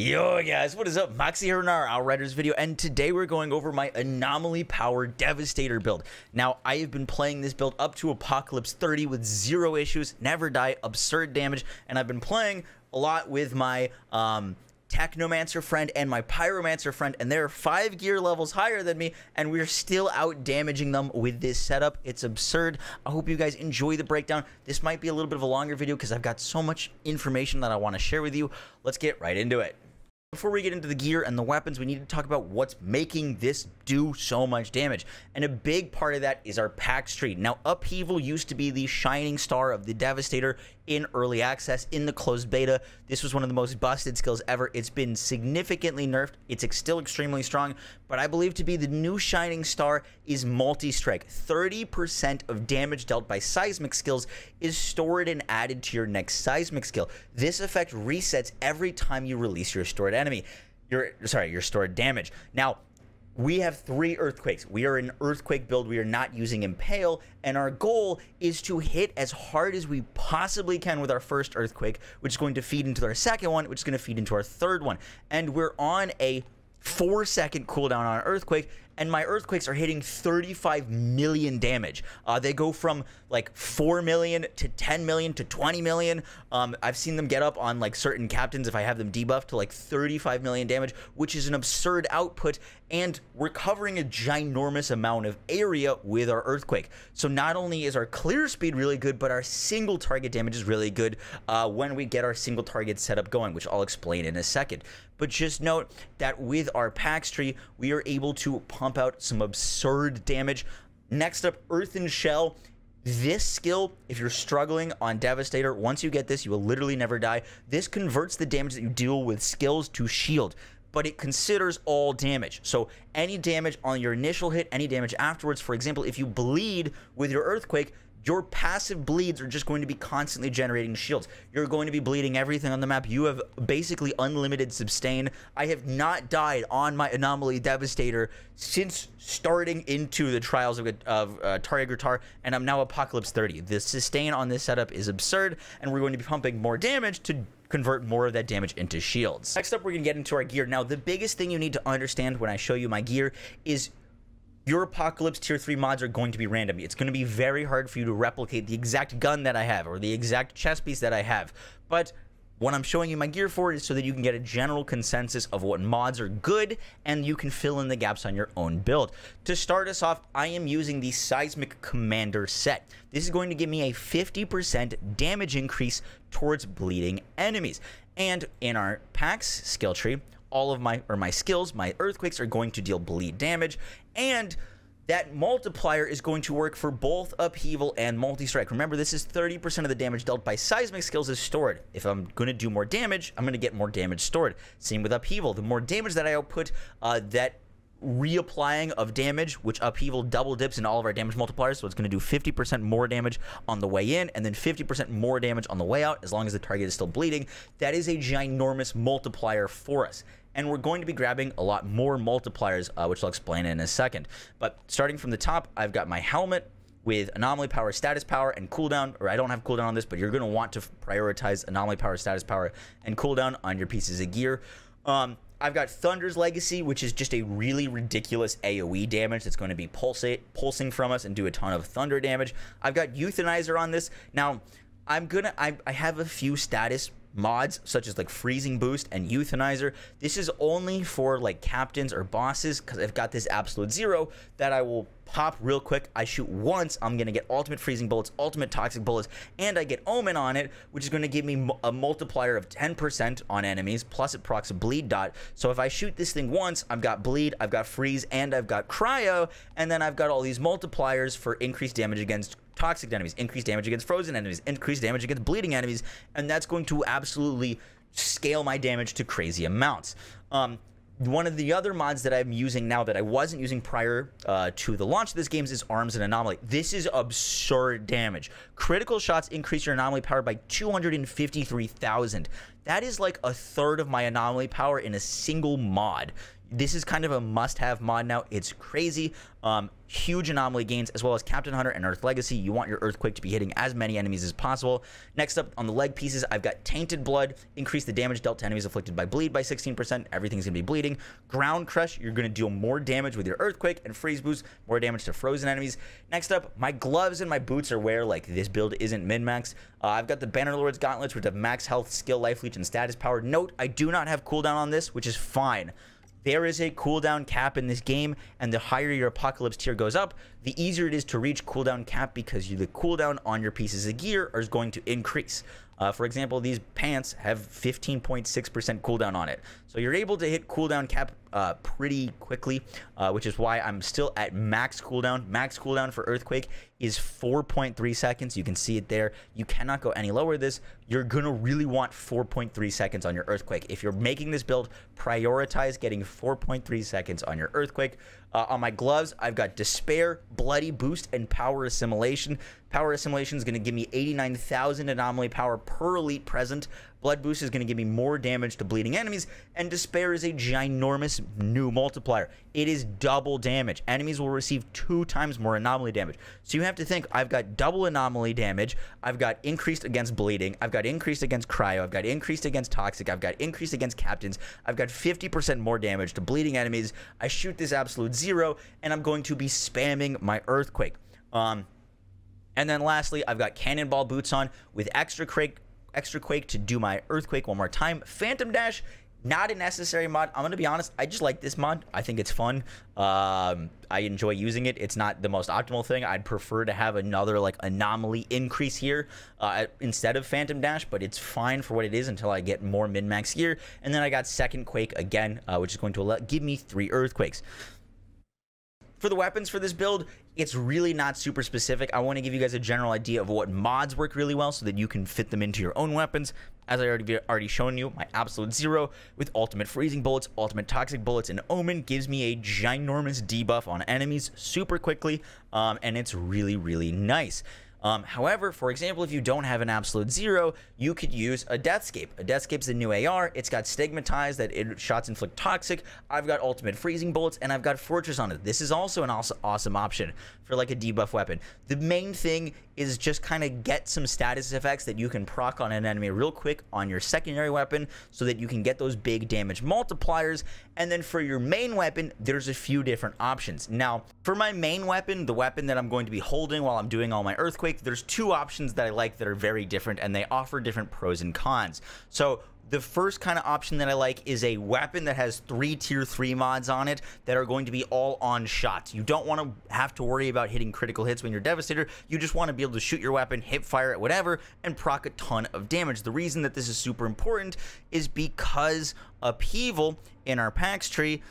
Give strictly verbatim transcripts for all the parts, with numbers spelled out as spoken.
Yo guys, what is up? Moxsy here in our Outriders video, and today we're going over my Anomaly Power Devastator build. Now, I have been playing this build up to Apocalypse thirty with zero issues, never die, absurd damage, and I've been playing a lot with my um, Technomancer friend and my Pyromancer friend, and they're five gear levels higher than me, and we're still out damaging them with this setup. It's absurd. I hope you guys enjoy the breakdown. This might be a little bit of a longer video because I've got so much information that I want to share with you. Let's get right into it. Before we get into the gear and the weapons, we need to talk about what's making this do so much damage. And a big part of that is our pack street. Now, Upheaval used to be the shining star of the Devastator in early access, in the closed beta. This was one of the most busted skills ever. It's been significantly nerfed. It's ex still extremely strong, but I believe to be the new shining star is multi-strike. thirty percent of damage dealt by seismic skills is stored and added to your next seismic skill. This effect resets every time you release your stored enemy your sorry your stored damage. Now we have three earthquakes. We are an earthquake build. We are not using impale, and our goal is to hit as hard as we possibly can with our first earthquake, which is going to feed into our second one, which is going to feed into our third one, and we're on a four second cooldown on earthquake, and my earthquakes are hitting thirty-five million damage. Uh, they go from like four million to ten million to twenty million. Um, I've seen them get up on like certain captains, if I have them debuffed, to like thirty-five million damage, which is an absurd output, and we're covering a ginormous amount of area with our earthquake. So not only is our clear speed really good, but our single target damage is really good uh, when we get our single target setup going, which I'll explain in a second. But just note that with our Pax Tree, we are able to pump out some absurd damage. Next up, Earth and Shell. This skill, if you're struggling on Devastator, once you get this, you will literally never die. This converts the damage that you deal with skills to shield, but it considers all damage. So any damage on your initial hit, any damage afterwards. For example, if you bleed with your earthquake, your passive bleeds are just going to be constantly generating shields. You're going to be bleeding everything on the map. You have basically unlimited sustain. I have not died on my Anomaly Devastator since starting into the trials of, of uh, Tarya Gratar, and I'm now Apocalypse thirty. The sustain on this setup is absurd, and we're going to be pumping more damage to convert more of that damage into shields. Next up, we're going to get into our gear. Now, the biggest thing you need to understand when I show you my gear is your Apocalypse tier three mods are going to be random. It's going to be very hard for you to replicate the exact gun that I have or the exact chest piece that I have. But what I'm showing you my gear for is so that you can get a general consensus of what mods are good, and you can fill in the gaps on your own build. To start us off, I am using the Seismic Commander set. This is going to give me a fifty percent damage increase towards bleeding enemies. And in our packs skill tree, all of my or my skills, my earthquakes are going to deal bleed damage, and that multiplier is going to work for both upheaval and multi-strike. Remember, this is thirty percent of the damage dealt by seismic skills is stored. If I'm going to do more damage, I'm going to get more damage stored. Same with upheaval. The more damage that I output, uh, that reapplying of damage, which upheaval double dips in all of our damage multipliers, so it's going to do fifty percent more damage on the way in and then fifty percent more damage on the way out, as long as the target is still bleeding. That is a ginormous multiplier for us, and we're going to be grabbing a lot more multipliers, uh, which I'll explain in a second. But starting from the top, I've got my helmet with anomaly power, status power, and cooldown, or I don't have cooldown on this, but you're going to want to prioritize anomaly power, status power, and cooldown on your pieces of gear. um I've got Thunder's Legacy, which is just a really ridiculous AoE damage that's going to be pulsate, pulsing from us and do a ton of thunder damage. I've got Euthanizer on this. Now, I'm gonna, I, I have a few status mods, such as like Freezing Boost and Euthanizer. This is only for like captains or bosses, because I've got this absolute zero that I will pop real quick. I shoot once, I'm gonna get ultimate freezing bullets, ultimate toxic bullets, and I get omen on it, which is going to give me a multiplier of ten percent on enemies, plus it procs a bleed dot. So if I shoot this thing once, I've got bleed, I've got freeze, and I've got cryo, and then I've got all these multipliers for increased damage against toxic enemies, increased damage against frozen enemies, increased damage against bleeding enemies, and that's going to absolutely scale my damage to crazy amounts. Um, One of the other mods that I'm using now that I wasn't using prior uh, to the launch of this game is Arms and Anomaly. This is absurd damage. Critical shots increase your anomaly power by two hundred fifty-three thousand. That is like a third of my anomaly power in a single mod. This is kind of a must-have mod now. It's crazy. Um, huge anomaly gains, as well as Captain Hunter and Earth Legacy. You want your Earthquake to be hitting as many enemies as possible. Next up, on the leg pieces, I've got Tainted Blood. Increase the damage dealt to enemies afflicted by bleed by sixteen percent. Everything's going to be bleeding. Ground Crush, you're going to deal more damage with your Earthquake, and Freeze Boost, more damage to frozen enemies. Next up, my gloves and my boots are where, like, this build isn't min-max. Uh, I've got the Bannerlord's Gauntlets, which have max health, skill, life leech, and status power. Note, I do not have cooldown on this, which is fine. There is a cooldown cap in this game, and the higher your Apocalypse tier goes up, the easier it is to reach cooldown cap because you, the cooldown on your pieces of gear is going to increase. Uh, for example, these pants have fifteen point six percent cooldown on it. So you're able to hit cooldown cap uh, pretty quickly, uh, which is why I'm still at max cooldown. Max cooldown for Earthquake is four point three seconds. You can see it there. You cannot go any lower this. You're going to really want four point three seconds on your Earthquake. If you're making this build, prioritize getting four point three seconds on your Earthquake. Uh, on my gloves, I've got Despair, Bloody Boost, and Power Assimilation. Power Assimilation is going to give me eighty-nine thousand Anomaly Power per Elite Present. Blood Boost is going to give me more damage to bleeding enemies. And Despair is a ginormous new multiplier. It is double damage. Enemies will receive two times more anomaly damage. So you have to think, I've got double anomaly damage. I've got increased against bleeding. I've got increased against cryo. I've got increased against toxic. I've got increased against captains. I've got fifty percent more damage to bleeding enemies. I shoot this absolute zero, and I'm going to be spamming my Earthquake. Um... And then lastly, I've got Cannonball Boots on with extra quake, extra quake to do my Earthquake one more time. Phantom Dash, not a necessary mod. I'm going to be honest, I just like this mod. I think it's fun. Um, I enjoy using it. It's not the most optimal thing. I'd prefer to have another, like, anomaly increase here uh, instead of Phantom Dash, but it's fine for what it is until I get more min-max gear. And then I got Second Quake again, uh, which is going to give me three Earthquakes. For the weapons for this build, it's really not super specific. I want to give you guys a general idea of what mods work really well so that you can fit them into your own weapons. As I already already shown you, my absolute zero with ultimate freezing bullets, ultimate toxic bullets, and omen gives me a ginormous debuff on enemies super quickly, um, and it's really, really nice. Um, however, for example, if you don't have an absolute zero, you could use a Deathscape. A Deathscape's a new A R. It's got Stigmatize that it shots inflict toxic. I've got ultimate freezing bullets, and I've got Fortress on it. This is also an awesome, awesome option for like a debuff weapon. The main thing is just kind of get some status effects that you can proc on an enemy real quick on your secondary weapon so that you can get those big damage multipliers. And then for your main weapon, there's a few different options. Now, for my main weapon, the weapon that I'm going to be holding while I'm doing all my Earthquake, there's two options that I like that are very different, and they offer different pros and cons. So the first kind of option that I like is a weapon that has three tier three mods on it that are going to be all on shots. You don't want to have to worry about hitting critical hits when you're Devastator. You just want to be able to shoot your weapon, hip fire at whatever, and proc a ton of damage. The reason that this is super important is because Upheaval in our packs tree,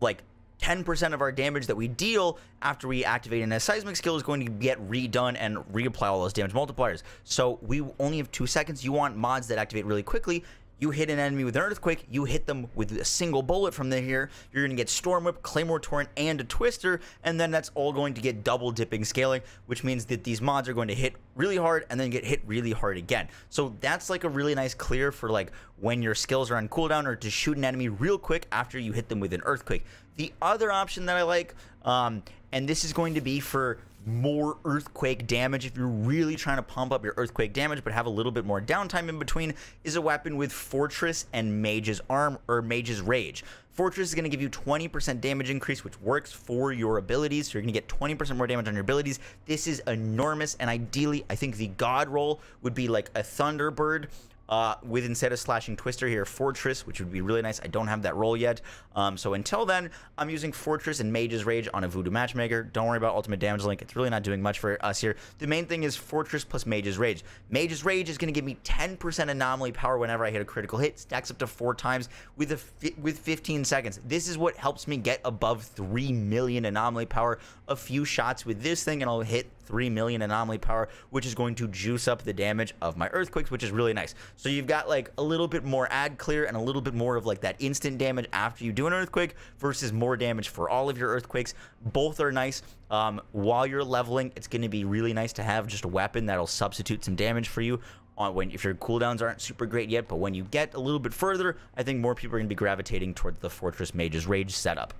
like ten percent of our damage that we deal after we activate a seismic skill is going to get redone and reapply all those damage multipliers. So we only have two seconds. You want mods that activate really quickly. You hit an enemy with an Earthquake, you hit them with a single bullet from the here, you're going to get Storm Whip, Claymore Torrent, and a Twister, and then that's all going to get double dipping scaling, which means that these mods are going to hit really hard and then get hit really hard again. So that's like a really nice clear for like when your skills are on cooldown or to shoot an enemy real quick after you hit them with an Earthquake. The other option that I like, um, and this is going to be for more Earthquake damage if you're really trying to pump up your Earthquake damage but have a little bit more downtime in between, is a weapon with Fortress and Mage's Arm or Mage's Rage. Fortress is going to give you twenty percent damage increase, which works for your abilities, so you're going to get twenty percent more damage on your abilities. This is enormous, and ideally I think the god roll would be like a Thunderbird Uh, with, instead of slashing Twister here, Fortress, which would be really nice. I don't have that roll yet. Um, so until then, I'm using Fortress and Mage's Rage on a Voodoo Matchmaker. Don't worry about Ultimate Damage Link. It's really not doing much for us here. The main thing is Fortress plus Mage's Rage. Mage's Rage is going to give me ten percent anomaly power whenever I hit a critical hit. Stacks up to four times with, a fi with fifteen seconds. This is what helps me get above three million anomaly power. A few shots with this thing, and I'll hit three million anomaly power, which is going to juice up the damage of my Earthquakes, which is really nice. So you've got like a little bit more ad clear and a little bit more of like that instant damage after you do an Earthquake versus more damage for all of your Earthquakes. Both are nice. Um, while you're leveling, it's going to be really nice to have just a weapon that'll substitute some damage for you on when if your cooldowns aren't super great yet, but when you get a little bit further, I think more people are going to be gravitating towards the Fortress Mage's Rage setup.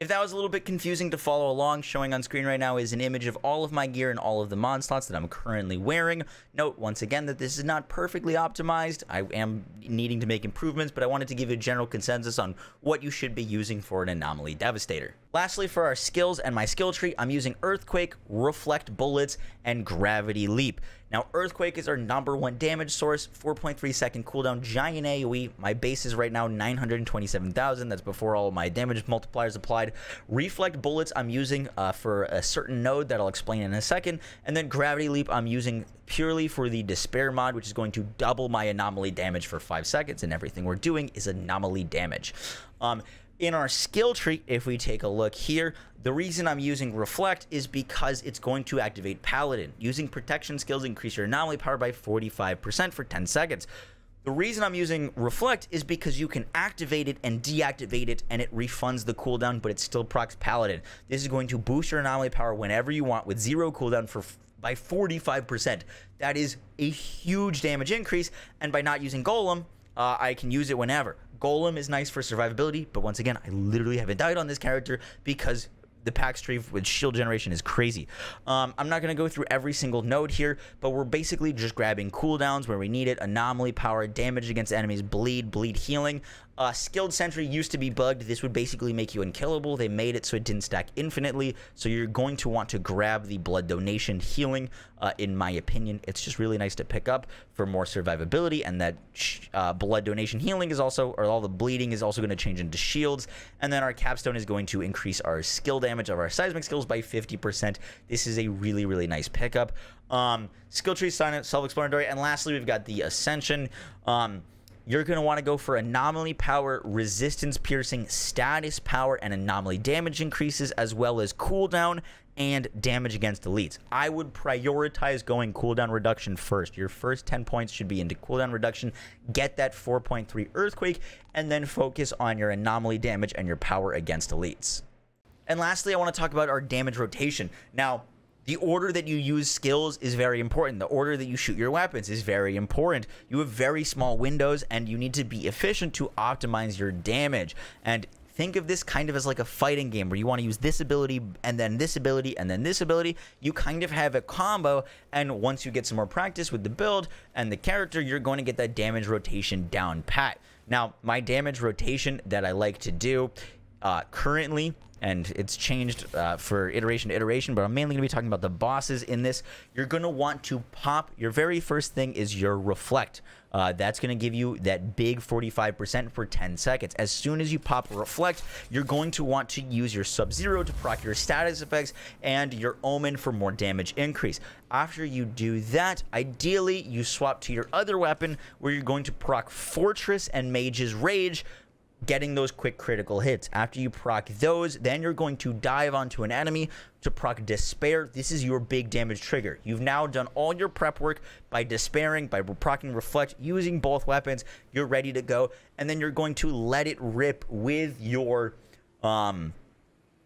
If that was a little bit confusing to follow along, showing on screen right now is an image of all of my gear and all of the mod slots that I'm currently wearing. Note once again that this is not perfectly optimized. I am needing to make improvements, but I wanted to give you a general consensus on what you should be using for an Anomaly Devastator. Lastly, for our skills and my skill tree, I'm using Earthquake, Reflect Bullets, and Gravity Leap. Now, Earthquake is our number one damage source, four point three second cooldown, giant A O E. My base is right now nine hundred twenty-seven thousand. That's before all my damage multipliers applied. Reflect Bullets I'm using uh, for a certain node that I'll explain in a second. And then Gravity Leap I'm using purely for the Despair mod, which is going to double my anomaly damage for five seconds. And everything we're doing is anomaly damage. Um, In our skill tree, if we take a look here, the reason I'm using Reflect is because it's going to activate Paladin. Using protection skills, increase your anomaly power by forty-five percent for ten seconds. The reason I'm using Reflect is because you can activate it and deactivate it, and it refunds the cooldown, but it still procs Paladin. This is going to boost your anomaly power whenever you want with zero cooldown for by forty-five percent. That is a huge damage increase, and by not using Golem, uh, I can use it whenever. Golem is nice for survivability, but once again, I literally haven't died on this character because the Pax tree with shield generation is crazy. Um, I'm not going to go through every single node here, but we're basically just grabbing cooldowns where we need it, anomaly power, damage against enemies, bleed, bleed healing. Uh, Skilled Sentry used to be bugged. This would basically make you unkillable. They made it so it didn't stack infinitely, so you're going to want to grab the blood donation healing, uh, in my opinion. It's just really nice to pick up for more survivability, and that uh, blood donation healing is also, or all the bleeding is also going to change into shields, and then our capstone is going to increase our skill damage of our seismic skills by fifty percent. This is a really, really nice pickup. Um, skill tree, self-explanatory, and lastly, we've got the Ascension. Um... You're going to want to go for anomaly power, resistance piercing, status power, and anomaly damage increases, as well as cooldown and damage against elites. I would prioritize going cooldown reduction first. Your first ten points should be into cooldown reduction. Get that four point three Earthquake, and then focus on your anomaly damage and your power against elites. And lastly, I want to talk about our damage rotation. Now, the order that you use skills is very important. The order that you shoot your weapons is very important. You have very small windows, and you need to be efficient to optimize your damage. And think of this kind of as like a fighting game where you want to use this ability and then this ability and then this ability. You kind of have a combo, and once you get some more practice with the build and the character, you're going to get that damage rotation down pat. Now, my damage rotation that I like to do uh, currently, and it's changed uh, for iteration to iteration, but I'm mainly going to be talking about the bosses in this. You're going to want to pop. Your very first thing is your Reflect. Uh, that's going to give you that big forty-five percent for ten seconds. As soon as you pop Reflect, you're going to want to use your Sub-Zero to proc your status effects and your Omen for more damage increase. After you do that, ideally, you swap to your other weapon where you're going to proc Fortress and Mage's Rage, getting those quick critical hits. After you proc those, then you're going to dive onto an enemy to proc Despair. This is your big damage trigger. You've now done all your prep work by despairing, by proc'ing Reflect, using both weapons. You're ready to go, and then you're going to let it rip with your um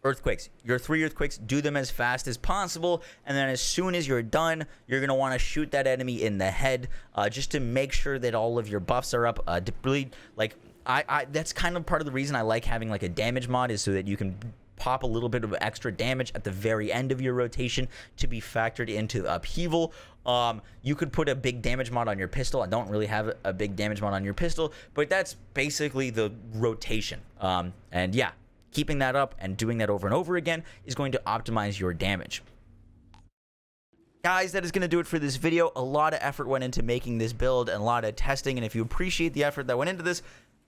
Earthquakes. Your three Earthquakes, do them as fast as possible, and then as soon as you're done, you're going to want to shoot that enemy in the head, uh, just to make sure that all of your buffs are up. Uh, really, like, I, I, that's kind of part of the reason I like having like a damage mod, is so that you can pop a little bit of extra damage at the very end of your rotation to be factored into upheaval. Um, you could put a big damage mod on your pistol. I don't really have a big damage mod on your pistol, but that's basically the rotation. Um, and yeah, keeping that up and doing that over and over again is going to optimize your damage. Guys, that is going to do it for this video. A lot of effort went into making this build and a lot of testing, and if you appreciate the effort that went into this,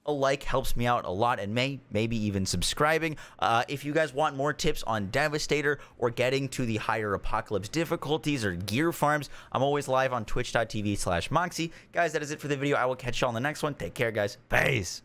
a like helps me out a lot, and may maybe even subscribing. Uh, if you guys want more tips on Devastator or getting to the higher Apocalypse difficulties or gear farms, I'm always live on twitch dot t v slash Moxsy. Guys, that is it for the video. I will catch you all on the next one. Take care, guys. Peace.